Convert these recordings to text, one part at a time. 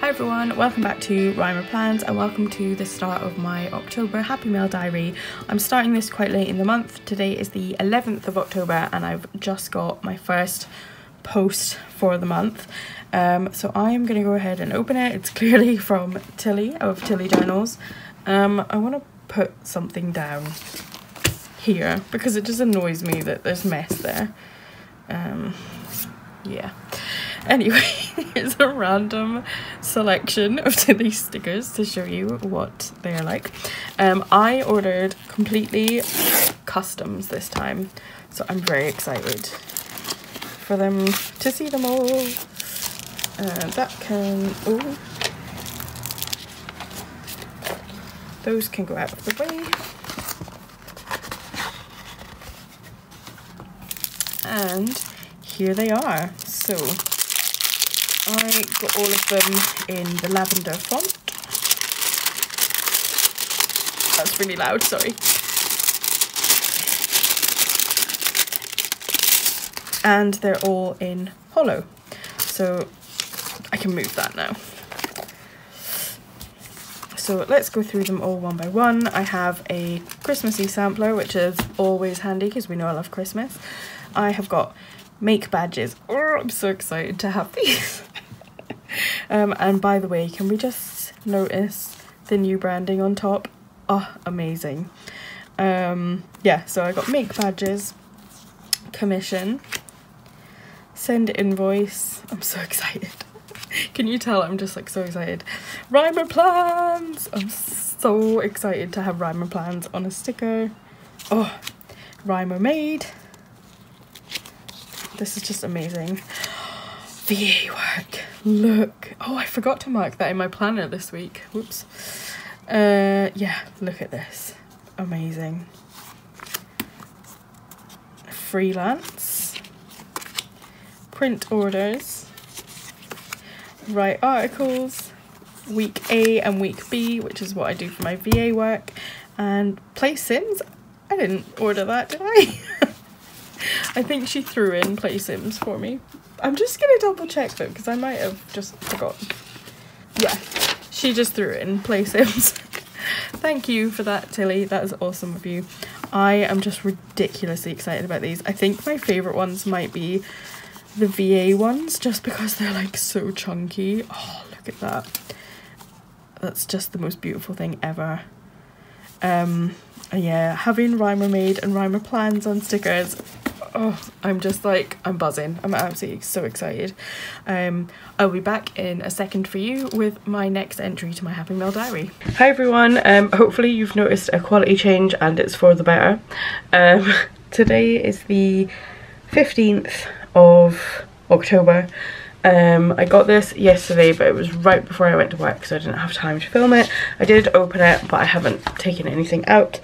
Hi everyone, welcome back to Rhymer Plans and welcome to the start of my October Happy Mail diary. I'm starting this quite late in the month. Today is the 11th of October and I've just got my first post for the month. So I'm going to go ahead and open it. It's clearly from Tilly of Tilly Journals. I want to put something down here because it just annoys me that there's mess there. Yeah. Anyway, here's a random selection of Tilly's stickers to show you what they're like. I ordered completely customs this time, so I'm very excited for them to see them all. Those can go out of the way. And here they are. So I got all of them in the lavender font. That's really loud, sorry. And they're all in hollow. So I can move that now. So let's go through them all one by one. I have a Christmassy sampler, which is always handy because we know I love Christmas. I have got make badges. Oh, I'm so excited to have these. And by the way, can we just notice the new branding on top? Oh, amazing. Yeah, so I got make badges, commission, send invoice. I'm so excited. Can you tell I'm just like so excited? Rhymer Plans! I'm so excited to have Rhymer Plans on a sticker. Oh, Rhymer Made. This is just amazing. VA work, look. Oh, I forgot to mark that in my planner this week. Whoops. Yeah, look at this. Amazing. Freelance. Print orders. Write articles. Week A and week B, which is what I do for my VA work. And play Sims. I didn't order that, did I? I think she threw in play Sims for me. I'm just going to double check though because I might have just forgotten. Yeah, she just threw in play Sims. Thank you for that, Tilly. That is awesome of you. I am just ridiculously excited about these. I think my favourite ones might be the VA ones just because they're like so chunky. Oh, look at that. That's just the most beautiful thing ever. Yeah, having Rhymer Made and Rhymer Plans on stickers. Oh, I'm just like, I'm buzzing. I'm absolutely so excited. I'll be back in a second for you with my next entry to my Happy Mail diary. Hi everyone. Hopefully you've noticed a quality change and it's for the better. Today is the 15th of October. I got this yesterday, but it was right before I went to work, so I didn't have time to film it. I did open it, but I haven't taken anything out.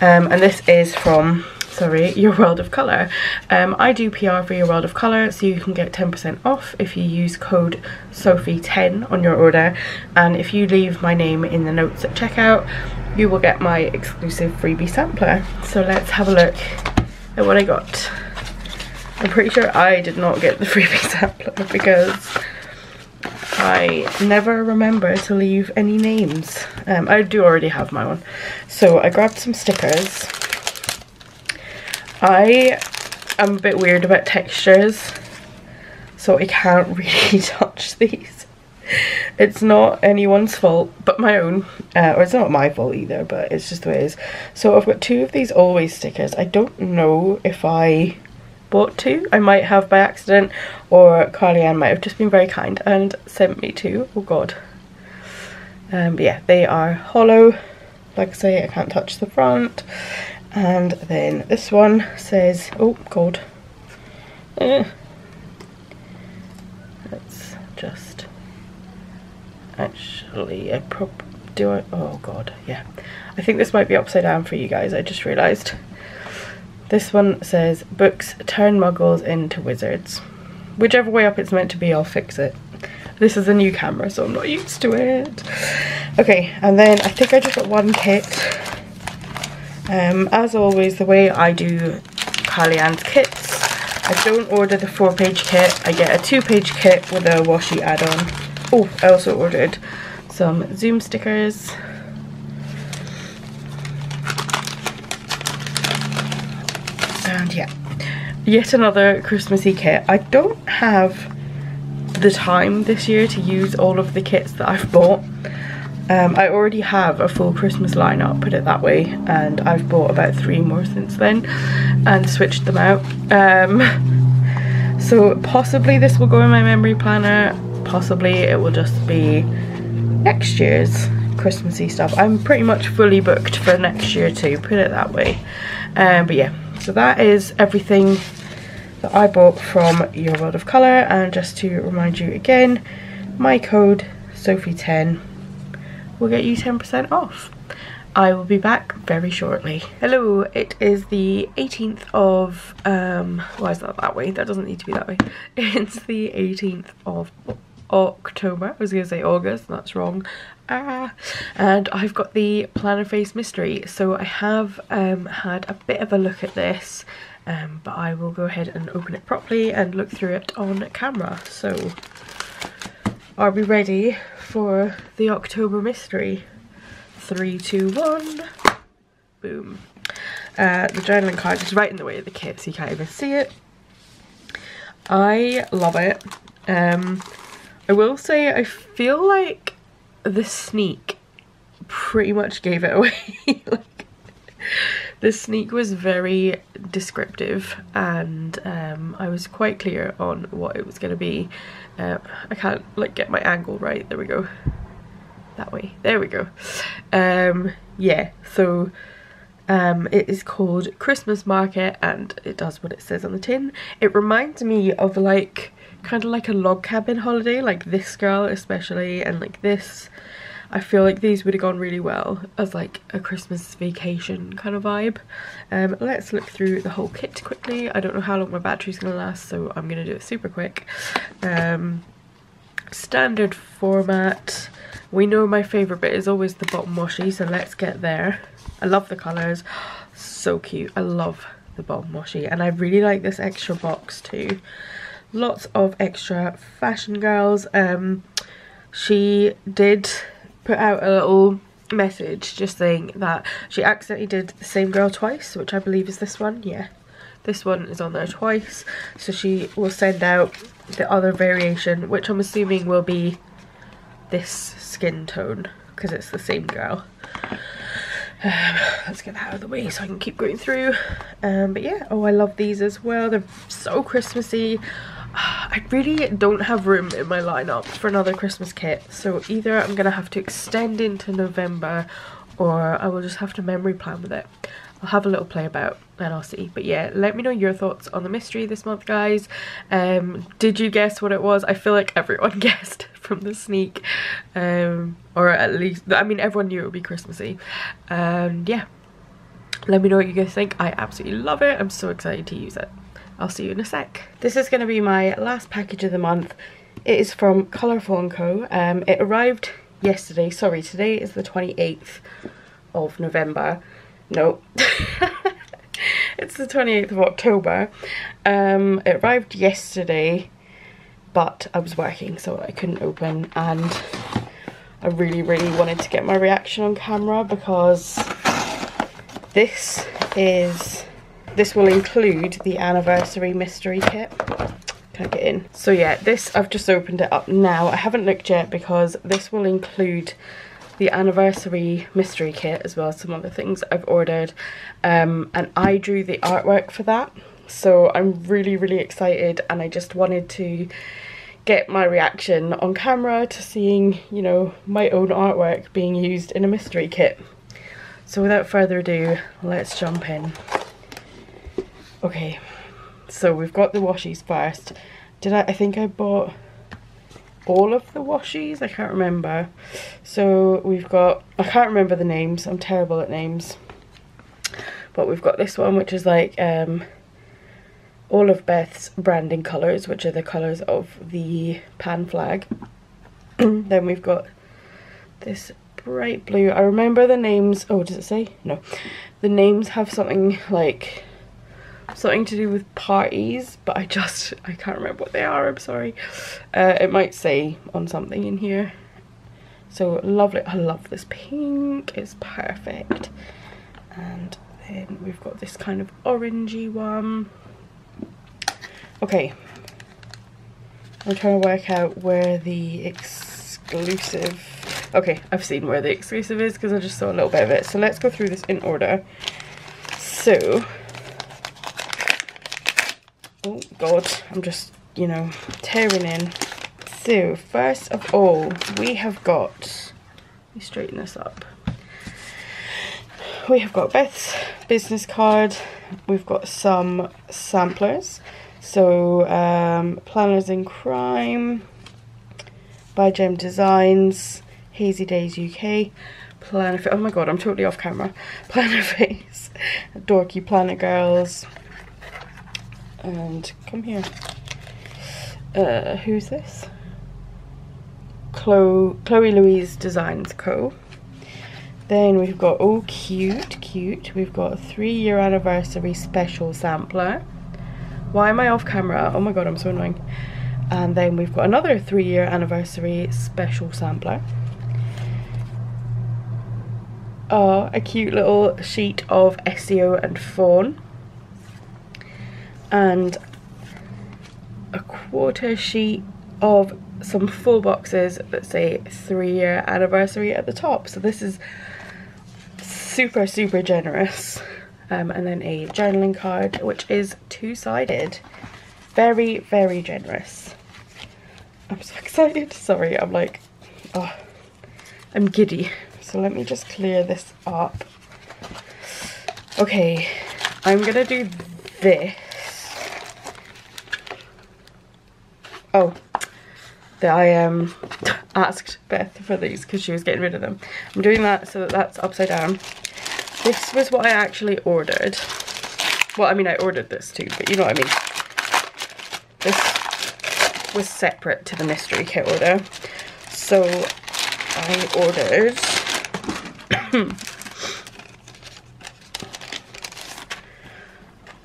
And this is from, sorry, Your World of Colour. I do PR for Your World of Colour, so you can get 10% off if you use code SOPHIE10 on your order. And if you leave my name in the notes at checkout, you will get my exclusive freebie sampler. So let's have a look at what I got. I'm pretty sure I did not get the freebie sampler because I never remember to leave any names. I do already have my one. So I grabbed some stickers. I am a bit weird about textures, so I can't really touch these. It's not anyone's fault but my own, or it's not my fault either, but it's just the way it is. So I've got two of these Always stickers. I don't know if I bought two. I might have by accident, or Carly-Anne might have just been very kind and sent me two. Oh god. But yeah, they are hollow. Like I say, I can't touch the front. And then this one says, oh god. Let's just actually, oh god, yeah. I think this might be upside down for you guys, I just realised. This one says, books turn muggles into wizards. Whichever way up it's meant to be, I'll fix it. This is a new camera, so I'm not used to it. Okay, and then I think I just got one kit. As always, the way I do Carly-Anne's kits, I don't order the 4-page kit. I get a 2-page kit with a washi add-on. Oh, I also ordered some Zoom stickers. And yeah, yet another Christmassy kit. I don't have the time this year to use all of the kits that I've bought. I already have a full Christmas lineup, put it that way, and I've bought about 3 more since then and switched them out. So possibly this will go in my memory planner, possibly it will just be next year's Christmassy stuff. I'm pretty much fully booked for next year too, put it that way. But yeah, so that is everything that I bought from Your World of Colour. And just to remind you again, my code SOPHIE10 will get you 10% off. I will be back very shortly. Hello, it is the 18th of, why is that that way? That doesn't need to be that way. It's the 18th of October. I was gonna say August, that's wrong. Ah, and I've got the Plannerface mystery. So I have had a bit of a look at this, but I will go ahead and open it properly and look through it on camera. So are we ready for the October mystery? 3, 2, 1, boom. The journaling card is right in the way of the kit, so you can't even see it. I love it. I will say I feel like the sneak pretty much gave it away. Like, the sneak was very descriptive, and I was quite clear on what it was going to be. I can't like get my angle right. There we go. That way. There we go. Yeah, so it is called Christmas Market, and it does what it says on the tin. It reminds me of like kind of like a log cabin holiday, like this girl especially, and like this. I feel like these would have gone really well as like a Christmas vacation kind of vibe. Let's look through the whole kit quickly. I don't know how long my battery's gonna last, so I'm gonna do it super quick. Standard format. We know my favourite bit is always the bottom washi, so let's get there. I love the colours. So cute. I love the bottom washi, and I really like this extra box too. Lots of extra fashion girls. She did put out a little message just saying that she accidentally did the same girl twice, which I believe is this one. Yeah, this one is on there twice, so she will send out the other variation, which I'm assuming will be this skin tone because it's the same girl. Let's get that out of the way so I can keep going through. But yeah, oh, I love these as well. They're so Christmassy. I really don't have room in my lineup for another Christmas kit, so either I'm gonna have to extend into November, or I will just have to memory plan with it. I'll have a little play about and I'll see. But yeah, let me know your thoughts on the mystery this month, guys. Did you guess what it was? I feel like everyone guessed from the sneak, or at least, I mean, everyone knew it would be Christmassy. Yeah, let me know what you guys think. I absolutely love it. I'm so excited to use it. I'll see you in a sec. This is going to be my last package of the month. It is from Fawn & Co. It arrived yesterday. Sorry, today is the 28th of November. No, it's the 28th of October. It arrived yesterday, but I was working, so I couldn't open, and I really, really wanted to get my reaction on camera, because this will include the anniversary mystery kit. Can I get in? So yeah, this, I've just opened it up now. I haven't looked yet because this will include the anniversary mystery kit as well as some other things I've ordered, and I drew the artwork for that, so I'm really, really excited, and I just wanted to get my reaction on camera to seeing, you know, my own artwork being used in a mystery kit. So without further ado, let's jump in. Okay, so we've got the washies first. I think I bought all of the washies, I can't remember. So we've got, I can't remember the names, I'm terrible at names, but we've got this one, which is like all of Beth's branding colours, which are the colours of the pan flag. Then we've got this bright blue. I remember the names. Oh, does it say? No, the names have something like something to do with parties, but I can't remember what they are, I'm sorry. It might say on something in here. So lovely, I love this pink, it's perfect. And then we've got this kind of orangey one. Okay, I'm trying to work out where the exclusive, okay, I've seen where the exclusive is because I just saw a little bit of it. So let's go through this in order. So, oh god, I'm just, you know, tearing in. So first of all, we have got, let me straighten this up, we have got Beth's business card, we've got some samplers, so Planners in Crime by Gem Designs, Hazy Days UK, Plannerface, oh my god, I'm totally off camera, Plannerface, Dorky Planet Girls, and come here, who's this? Chloe Louise Designs Co. Then we've got, oh cute, cute, we've got a 3-year anniversary special sampler. Why am I off camera? Oh my god, I'm so annoying. And then we've got another 3-year anniversary special sampler. Oh, a cute little sheet of SEO and fawn, and a quarter sheet of some full boxes that say 3-year anniversary at the top. So this is super, super generous. And then a journaling card, which is two-sided. Very, very generous. I'm so excited. Sorry, I'm like, oh, I'm giddy. So let me just clear this up. Okay, I'm gonna do this. Oh, I asked Beth for these because she was getting rid of them. I'm doing that so that that's upside down. This was what I actually ordered. Well, I mean, I ordered this too, but you know what I mean. This was separate to the mystery kit order. So I ordered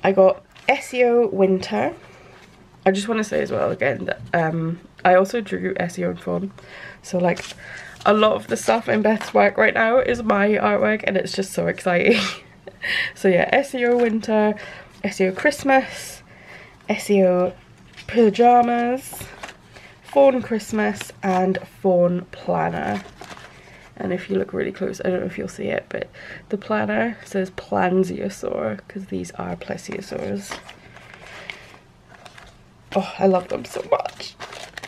I got SEO Winter. I just want to say as well again that I also drew SEO and fawn, so like a lot of the stuff in Beth's work right now is my artwork, and it's just so exciting. So yeah, SEO Winter, SEO Christmas, SEO Pyjamas, Fawn Christmas, and Fawn Planner. And if you look really close, I don't know if you'll see it, but the planner says Plansiosaur because these are plesiosaurs. Oh, I love them so much.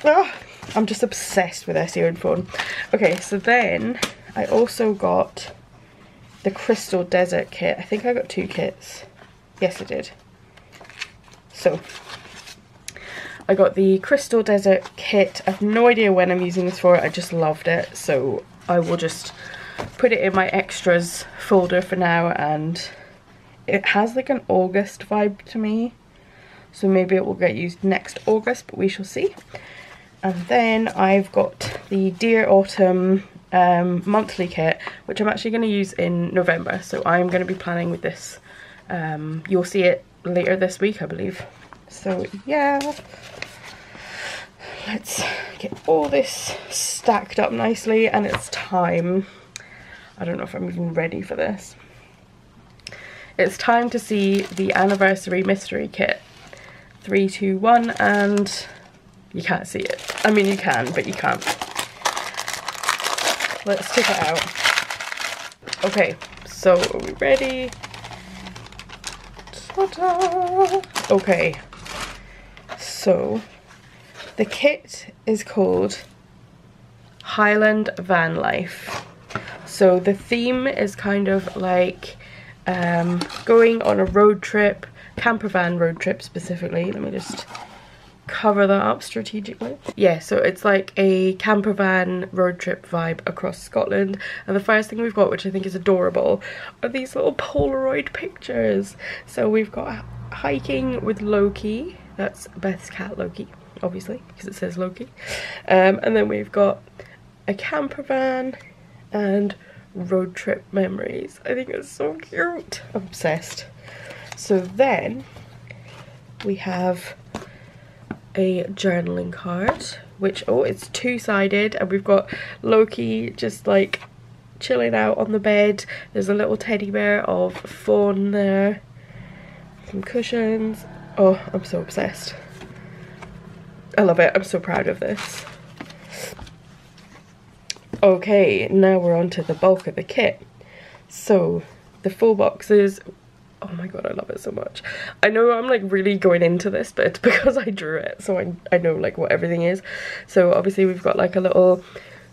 Oh, I'm just obsessed with SEO and fawn. Okay, so then I also got the Crystal Desert kit. I think I got 2 kits. Yes, I did. So I got the Crystal Desert kit. I have no idea when I'm using this for, I just loved it. So I will just put it in my extras folder for now, and it has like an August vibe to me. So maybe it will get used next August, but we shall see. And then I've got the Dear Autumn monthly kit, which I'm actually going to use in November. So I'm going to be planning with this. You'll see it later this week, I believe. So yeah, let's get all this stacked up nicely, and it's time. I don't know if I'm even ready for this. It's time to see the anniversary mystery kit. 3, 2, 1, and you can't see it. I mean, you can, but you can't. Let's take it out. Okay, so are we ready? Ta-da! Okay. So, the kit is called Highland Van Life. So the theme is kind of like going on a road trip, camper van road trip specifically. Let me just cover that up strategically. Yeah, so it's like a camper van road trip vibe across Scotland. And the first thing we've got, which I think is adorable, are these little Polaroid pictures. So we've got hiking with Loki. That's Beth's cat Loki, obviously, because it says Loki. And then we've got a camper van and road trip memories. I think it's so cute. I'm obsessed. So then we have a journaling card, which, oh, it's two-sided, and we've got Loki just like chilling out on the bed. There's a little teddy bear of Fawn there, some cushions. Oh, I'm so obsessed. I love it. I'm so proud of this. Okay, now we're on to the bulk of the kit. So the full boxes, oh my god, I love it so much. I know I'm like really going into this, but it's because I drew it, so I know like what everything is. So obviously we've got like a little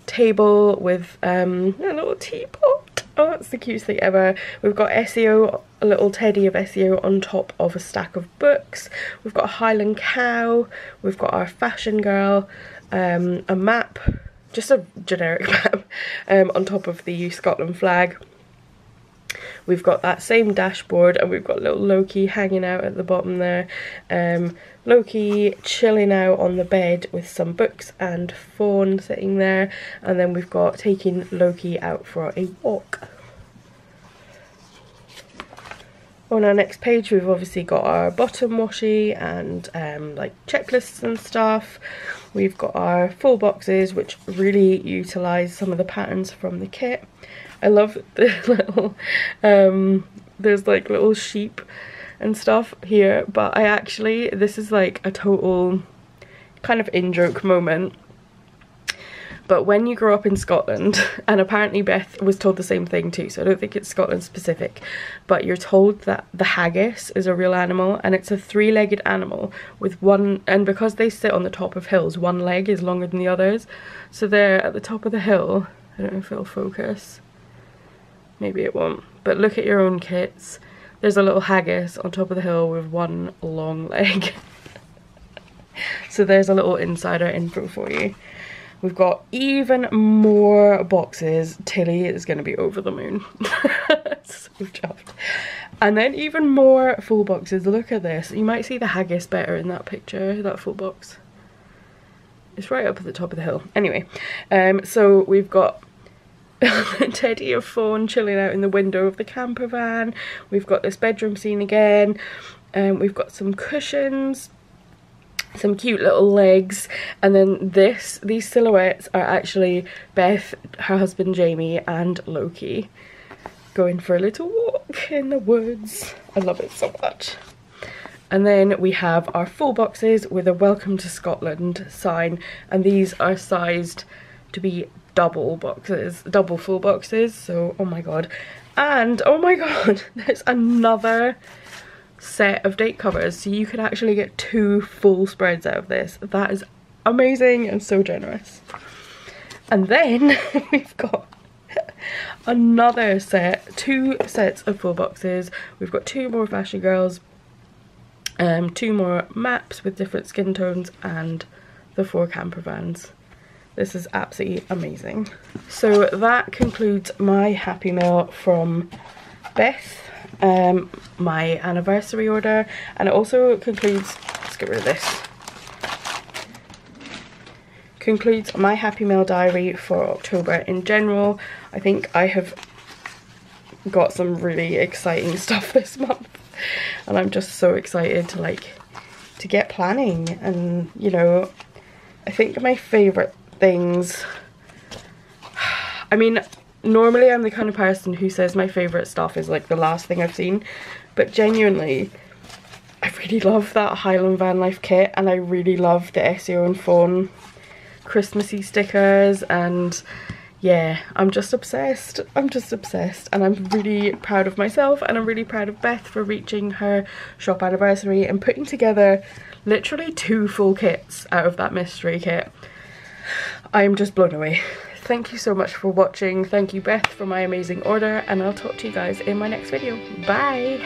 table with a little teapot. Oh, it's the cutest thing ever. We've got SEO, a little teddy of SEO on top of a stack of books. We've got a Highland cow. We've got our fashion girl, a map, just a generic map, on top of the Scotland flag. We've got that same dashboard, and we've got little Loki hanging out at the bottom there. Loki chilling out on the bed with some books and Fawn sitting there. And then we've got taking Loki out for a walk. On our next page, we've obviously got our bottom washi and like checklists and stuff. We've got our full boxes, which really utilise some of the patterns from the kit. I love the little, there's like little sheep and stuff here, but I actually, this is like a total kind of in-joke moment. But when you grow up in Scotland, and apparently Beth was told the same thing too, so I don't think it's Scotland specific, but you're told that the haggis is a real animal, and it's a three-legged animal with one, and because they sit on the top of hills, one leg is longer than the others. So they're at the top of the hill, I don't know if it'll focus. Maybe it won't, but look at your own kits. There's a little haggis on top of the hill with one long leg. So there's a little insider info for you. We've got even more boxes. Tilly is going to be over the moon. So chuffed. And then even more full boxes. Look at this. You might see the haggis better in that picture, that full box. It's right up at the top of the hill. Anyway, so we've got teddy of Fawn chilling out in the window of the camper van. We've got this bedroom scene again, and we've got some cushions, some cute little legs, and then these silhouettes are actually Beth, her husband Jamie, and Loki going for a little walk in the woods. I love it so much. And then we have our full boxes with a Welcome to Scotland sign, and these are sized to be double boxes, double full boxes, so oh my god. And oh my god, there's another set of date covers, so you could actually get two full spreads out of this. That is amazing and so generous. And then we've got another set, two sets of full boxes. We've got two more fashion girls, two more maps with different skin tones, and the four camper vans. This is absolutely amazing. So that concludes my happy mail from Beth, my anniversary order, and it also concludes, let's get rid of this, concludes my happy mail diary for October in general. I think I have got some really exciting stuff this month, and I'm just so excited to get planning. And you know, I think my favourite things, I mean, normally I'm the kind of person who says my favourite stuff is like the last thing I've seen, but genuinely I really love that Highland Van Life kit, and I really love the SEO and Fawn Christmassy stickers, and yeah, I'm just obsessed. I'm just obsessed, and I'm really proud of myself, and I'm really proud of Beth for reaching her shop anniversary and putting together literally two full kits out of that mystery kit. I'm just blown away. Thank you so much for watching. Thank you Beth for my amazing order, and I'll talk to you guys in my next video. Bye!